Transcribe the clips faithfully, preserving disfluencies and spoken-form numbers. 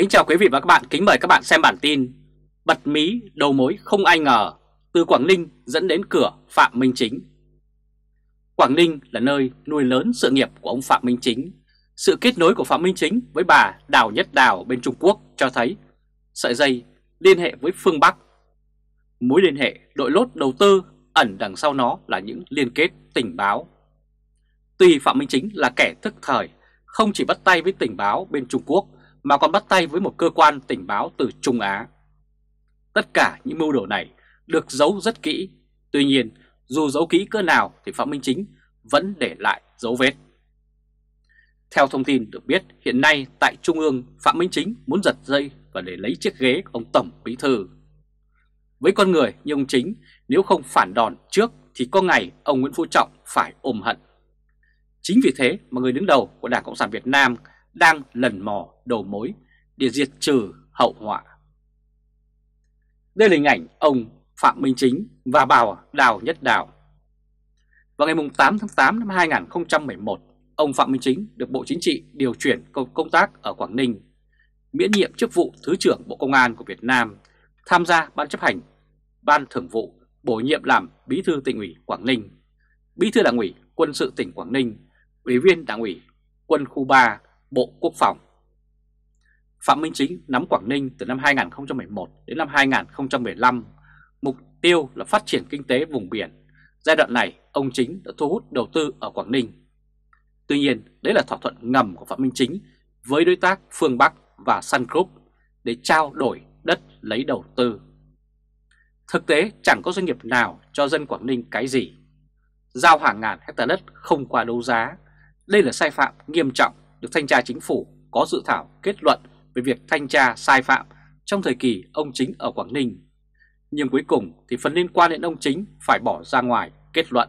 Kính chào quý vị và các bạn, kính mời các bạn xem bản tin Bật mí đầu mối không ai ngờ, từ Quảng Ninh dẫn đến cửa Phạm Minh Chính. Quảng Ninh là nơi nuôi lớn sự nghiệp của ông Phạm Minh Chính. Sự kết nối của Phạm Minh Chính với bà Đào Nhất Đào bên Trung Quốc cho thấy sợi dây liên hệ với phương Bắc. Mối liên hệ đội lốt đầu tư, ẩn đằng sau nó là những liên kết tình báo. Tuy Phạm Minh Chính là kẻ thức thời, không chỉ bắt tay với tình báo bên Trung Quốc mà còn bắt tay với một cơ quan tình báo từ Trung Á. Tất cả những mưu đồ này được giấu rất kỹ. Tuy nhiên, dù giấu kỹ cỡ nào thì Phạm Minh Chính vẫn để lại dấu vết. Theo thông tin được biết, hiện nay tại Trung ương, Phạm Minh Chính muốn giật dây và để lấy chiếc ghế ông Tổng Bí Thư. Với con người như ông Chính, nếu không phản đòn trước thì có ngày ông Nguyễn Phú Trọng phải ôm hận. Chính vì thế mà người đứng đầu của Đảng Cộng sản Việt Nam đang lần mò đầu mối để diệt trừ hậu họa. Đây là hình ảnh ông Phạm Minh Chính và bà Đào Nhất Đào. Vào ngày tám tháng tám năm hai nghìn không trăm mười một, ông Phạm Minh Chính được Bộ Chính trị điều chuyển công tác ở Quảng Ninh, miễn nhiệm chức vụ Thứ trưởng Bộ Công an của Việt Nam, tham gia Ban chấp hành, Ban thường vụ, bổ nhiệm làm Bí thư Tỉnh ủy Quảng Ninh, Bí thư Đảng ủy Quân sự tỉnh Quảng Ninh, Ủy viên Đảng ủy Quân khu ba, Bộ Quốc phòng. Phạm Minh Chính nắm Quảng Ninh từ năm hai nghìn không trăm mười một đến năm hai nghìn không trăm mười lăm, mục tiêu là phát triển kinh tế vùng biển. Giai đoạn này, ông Chính đã thu hút đầu tư ở Quảng Ninh. Tuy nhiên, đấy là thỏa thuận ngầm của Phạm Minh Chính với đối tác Phương Bắc và Sun Group để trao đổi đất lấy đầu tư. Thực tế, chẳng có doanh nghiệp nào cho dân Quảng Ninh cái gì. Giao hàng ngàn hectare đất không qua đấu giá. Đây là sai phạm nghiêm trọng được Thanh tra Chính phủ có dự thảo kết luận về việc thanh tra sai phạm trong thời kỳ ông Chính ở Quảng Ninh. Nhưng cuối cùng thì phần liên quan đến ông Chính phải bỏ ra ngoài kết luận.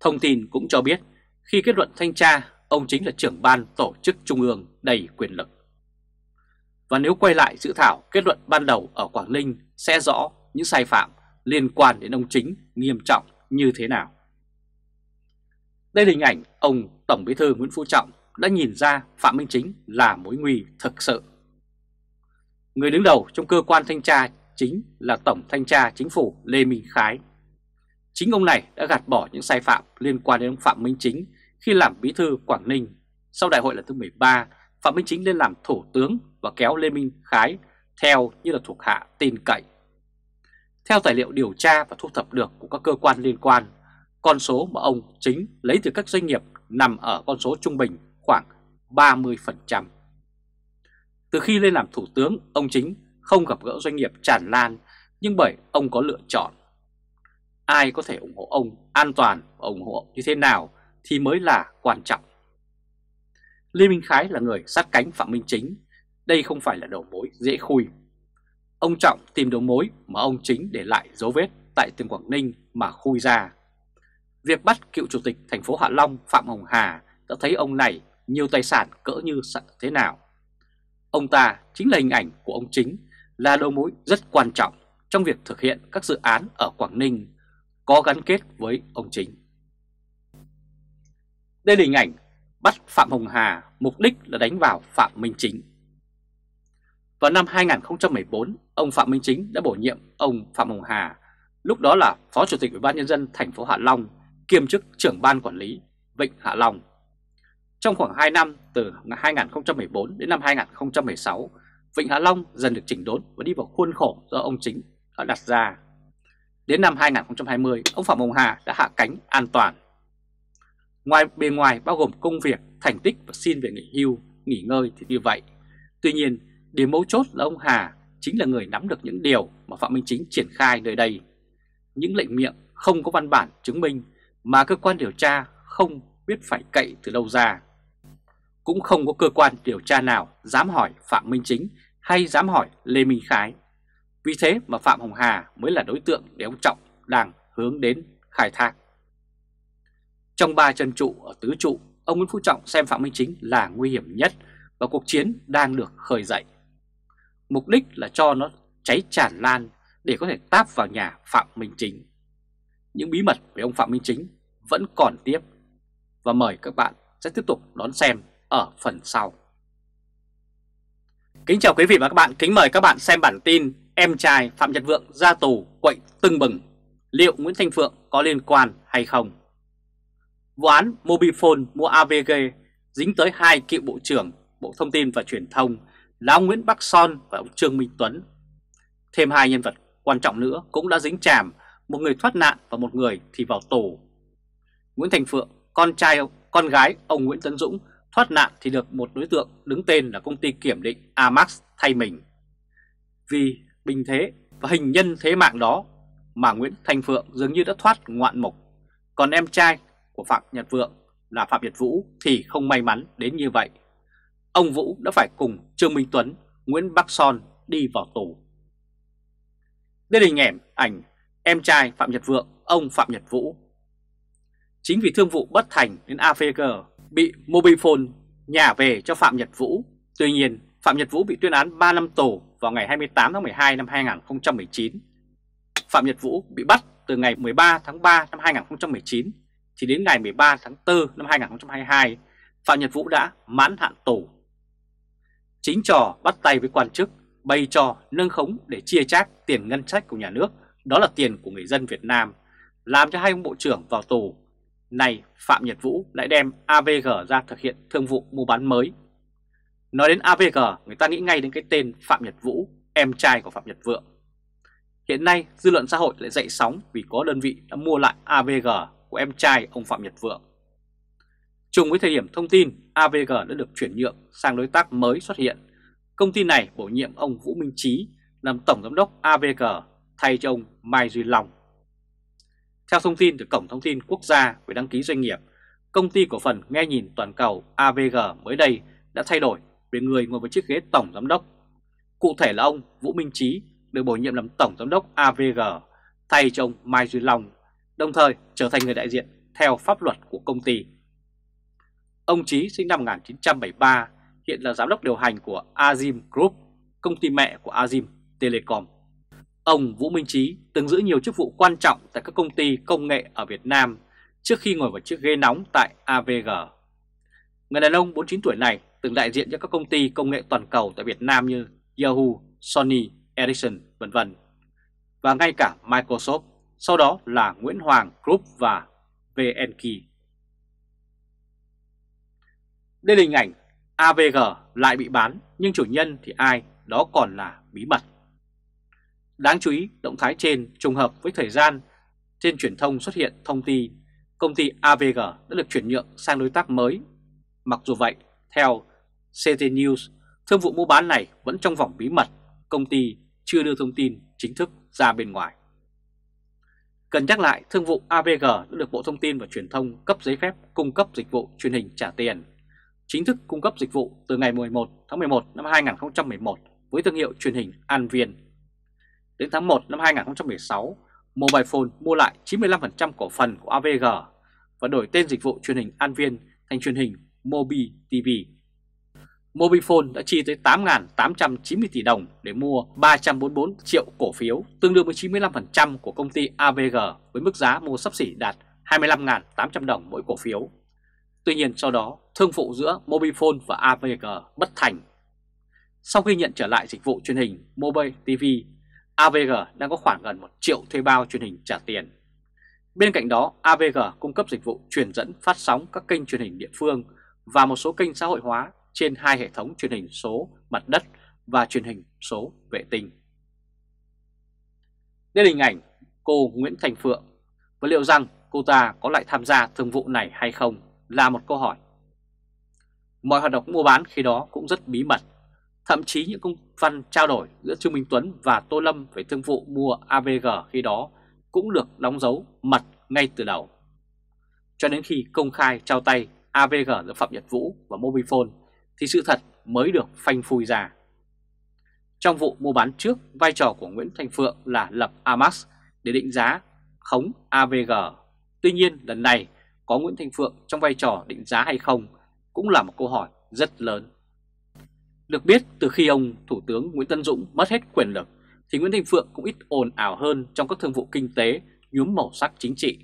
Thông tin cũng cho biết khi kết luận thanh tra, ông Chính là trưởng ban tổ chức trung ương đầy quyền lực. Và nếu quay lại dự thảo kết luận ban đầu ở Quảng Ninh sẽ rõ những sai phạm liên quan đến ông Chính nghiêm trọng như thế nào. Đây là hình ảnh ông Tổng Bí thư Nguyễn Phú Trọng đã nhìn ra Phạm Minh Chính là mối nguy thực sự. Người đứng đầu trong cơ quan thanh tra chính là Tổng Thanh tra Chính phủ Lê Minh Khái. Chính ông này đã gạt bỏ những sai phạm liên quan đến ông Phạm Minh Chính khi làm Bí thư Quảng Ninh. Sau đại hội lần thứ mười ba, Phạm Minh Chính lên làm Thủ tướng và kéo Lê Minh Khái theo như là thuộc hạ tin cậy. Theo tài liệu điều tra và thu thập được của các cơ quan liên quan, con số mà ông Chính lấy từ các doanh nghiệp nằm ở con số trung bình khoảng ba mươi phần trăm. Từ khi lên làm Thủ tướng, ông Chính không gặp gỡ doanh nghiệp tràn lan, nhưng bởi ông có lựa chọn. Ai có thể ủng hộ ông an toàn và ủng hộ như thế nào thì mới là quan trọng. Lê Minh Khái là người sát cánh Phạm Minh Chính. Đây không phải là đầu mối dễ khui. Ông Trọng tìm đầu mối mà ông Chính để lại dấu vết tại tỉnh Quảng Ninh mà khui ra. Việc bắt cựu chủ tịch thành phố Hạ Long Phạm Hồng Hà đã thấy ông này nhiều tài sản cỡ như thế nào. Ông ta chính là hình ảnh của ông Chính là đầu mối rất quan trọng trong việc thực hiện các dự án ở Quảng Ninh có gắn kết với ông Chính. Đây là hình ảnh bắt Phạm Hồng Hà, mục đích là đánh vào Phạm Minh Chính. Vào năm hai nghìn không trăm mười bốn, ông Phạm Minh Chính đã bổ nhiệm ông Phạm Hồng Hà, lúc đó là Phó Chủ tịch Ủy ban Nhân dân thành phố Hạ Long, kiêm chức trưởng ban quản lý Vịnh Hạ Long. Trong khoảng hai năm, từ hai nghìn không trăm mười bốn đến năm hai nghìn không trăm mười sáu, Vịnh Hạ Long dần được chỉnh đốn và đi vào khuôn khổ do ông Chính đã đặt ra. Đến năm hai nghìn không trăm hai mươi, ông Phạm Hồng Hà đã hạ cánh an toàn. Ngoài bề ngoài bao gồm công việc, thành tích và xin về nghỉ hưu, nghỉ ngơi thì như vậy. Tuy nhiên, điểm mấu chốt là ông Hà chính là người nắm được những điều mà Phạm Minh Chính triển khai nơi đây. Những lệnh miệng không có văn bản chứng minh mà cơ quan điều tra không biết phải cậy từ đâu ra. Cũng không có cơ quan điều tra nào dám hỏi Phạm Minh Chính hay dám hỏi Lê Minh Khái. Vì thế mà Phạm Hồng Hà mới là đối tượng để ông Trọng đang hướng đến khai thác. Trong ba chân trụ ở tứ trụ, ông Nguyễn Phú Trọng xem Phạm Minh Chính là nguy hiểm nhất và cuộc chiến đang được khơi dậy. Mục đích là cho nó cháy tràn lan để có thể táp vào nhà Phạm Minh Chính. Những bí mật về ông Phạm Minh Chính vẫn còn tiếp và mời các bạn sẽ tiếp tục đón xem ở phần sau. Kính chào quý vị và các bạn, kính mời các bạn xem bản tin em trai Phạm Nhật Vượng ra tù quậy tưng bừng, liệu Nguyễn Thanh Phượng có liên quan hay không? Vụ án Mobifone mua a vê giê dính tới hai cựu Bộ trưởng Bộ Thông tin và Truyền thông là ông Nguyễn Bắc Son và ông Trương Minh Tuấn. Thêm hai nhân vật quan trọng nữa cũng đã dính chàm, một người thoát nạn và một người thì vào tù. Nguyễn Thanh Phượng, con trai con gái ông Nguyễn Tấn Dũng thoát nạn thì được một đối tượng đứng tên là công ty kiểm định Amax thay mình. Vì bình thế và hình nhân thế mạng đó mà Nguyễn Thanh Phượng dường như đã thoát ngoạn mục. Còn em trai của Phạm Nhật Vượng là Phạm Nhật Vũ thì không may mắn đến như vậy. Ông Vũ đã phải cùng Trương Minh Tuấn, Nguyễn Bắc Son đi vào tù. Đây là hình ảnh, ảnh em trai Phạm Nhật Vượng, ông Phạm Nhật Vũ. Chính vì thương vụ bất thành đến a vê giê bị Mobifone nhả về cho Phạm Nhật Vũ. Tuy nhiên, Phạm Nhật Vũ bị tuyên án ba năm tù vào ngày hai mươi tám tháng mười hai năm hai nghìn không trăm mười chín. Phạm Nhật Vũ bị bắt từ ngày mười ba tháng ba năm hai nghìn không trăm mười chín thì đến ngày mười ba tháng tư năm hai nghìn không trăm hai mươi hai, Phạm Nhật Vũ đã mãn hạn tù. Chính trò bắt tay với quan chức, bày trò nâng khống để chia chác tiền ngân sách của nhà nước, đó là tiền của người dân Việt Nam, làm cho hai ông bộ trưởng vào tù. Này, Phạm Nhật Vũ lại đem a vê giê ra thực hiện thương vụ mua bán mới. Nói đến a vê giê, người ta nghĩ ngay đến cái tên Phạm Nhật Vũ, em trai của Phạm Nhật Vượng. Hiện nay, dư luận xã hội lại dậy sóng vì có đơn vị đã mua lại a vê giê của em trai ông Phạm Nhật Vượng. Trùng với thời điểm thông tin, a vê giê đã được chuyển nhượng sang đối tác mới xuất hiện. Công ty này bổ nhiệm ông Vũ Minh Chí làm tổng giám đốc a vê giê thay cho ông Mai Duy Long. Theo thông tin từ Cổng Thông tin Quốc gia về đăng ký doanh nghiệp, công ty cổ phần nghe nhìn toàn cầu a vê giê mới đây đã thay đổi về người ngồi với chiếc ghế tổng giám đốc. Cụ thể là ông Vũ Minh Chí được bổ nhiệm làm tổng giám đốc a vê giê thay cho ông Mai Duy Long, đồng thời trở thành người đại diện theo pháp luật của công ty. Ông Chí sinh năm một nghìn chín trăm bảy mươi ba, hiện là giám đốc điều hành của Azim Group, công ty mẹ của Azim Telecom. Ông Vũ Minh Chí từng giữ nhiều chức vụ quan trọng tại các công ty công nghệ ở Việt Nam trước khi ngồi vào chiếc ghế nóng tại a vê giê. Người đàn ông bốn mươi chín tuổi này từng đại diện cho các công ty công nghệ toàn cầu tại Việt Nam như Yahoo, Sony, Ericsson, vân vân và ngay cả Microsoft, sau đó là Nguyễn Hoàng Group và vê en key. Đây là hình ảnh a vê giê lại bị bán nhưng chủ nhân thì ai, đó còn là bí mật. Đáng chú ý, động thái trên trùng hợp với thời gian trên truyền thông xuất hiện thông tin công ty a vê giê đã được chuyển nhượng sang đối tác mới. Mặc dù vậy, theo xê tê News, thương vụ mua bán này vẫn trong vòng bí mật, công ty chưa đưa thông tin chính thức ra bên ngoài. Cần nhắc lại, thương vụ a vê giê đã được Bộ Thông tin và Truyền thông cấp giấy phép cung cấp dịch vụ truyền hình trả tiền, chính thức cung cấp dịch vụ từ ngày mười một tháng mười một năm hai nghìn không trăm mười một với thương hiệu truyền hình An Viên. Đến tháng một năm hai nghìn không trăm mười sáu, Mobifone mua lại chín mươi lăm phần trăm cổ phần của a vê giê và đổi tên dịch vụ truyền hình An Viên thành truyền hình MobiTV. Mobifone đã chi tới tám nghìn tám trăm chín mươi tỷ đồng để mua ba trăm bốn mươi bốn triệu cổ phiếu, tương đương với chín mươi lăm phần trăm của công ty a vê giê với mức giá mua xấp xỉ đạt hai mươi lăm nghìn tám trăm đồng mỗi cổ phiếu. Tuy nhiên sau đó, thương vụ giữa Mobifone và a vê giê bất thành. Sau khi nhận trở lại dịch vụ truyền hình MobiTV, a vê giê đang có khoảng gần một triệu thuê bao truyền hình trả tiền. Bên cạnh đó, a vê giê cung cấp dịch vụ truyền dẫn phát sóng các kênh truyền hình địa phương và một số kênh xã hội hóa trên hai hệ thống truyền hình số mặt đất và truyền hình số vệ tinh. Đây là hình ảnh cô Nguyễn Thanh Phượng, và liệu rằng cô ta có lại tham gia thương vụ này hay không là một câu hỏi. Mọi hoạt động mua bán khi đó cũng rất bí mật. Thậm chí những công văn trao đổi giữa Trương Minh Tuấn và Tô Lâm về thương vụ mua a vê giê khi đó cũng được đóng dấu mật ngay từ đầu. Cho đến khi công khai trao tay a vê giê giữa Phạm Nhật Vũ và Mobifone thì sự thật mới được phanh phui ra. Trong vụ mua bán trước, vai trò của Nguyễn Thanh Phượng là lập Amax để định giá khống a vê giê. Tuy nhiên lần này có Nguyễn Thanh Phượng trong vai trò định giá hay không cũng là một câu hỏi rất lớn. Được biết, từ khi ông Thủ tướng Nguyễn Tấn Dũng mất hết quyền lực thì Nguyễn Thanh Phượng cũng ít ồn ào hơn trong các thương vụ kinh tế nhuốm màu sắc chính trị.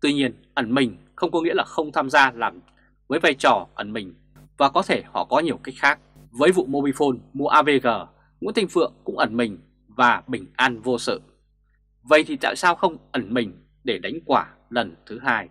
Tuy nhiên, ẩn mình không có nghĩa là không tham gia làm với vai trò ẩn mình, và có thể họ có nhiều cách khác. Với vụ Mobifone mua a vê giê, Nguyễn Thanh Phượng cũng ẩn mình và bình an vô sự. Vậy thì tại sao không ẩn mình để đánh quả lần thứ hai?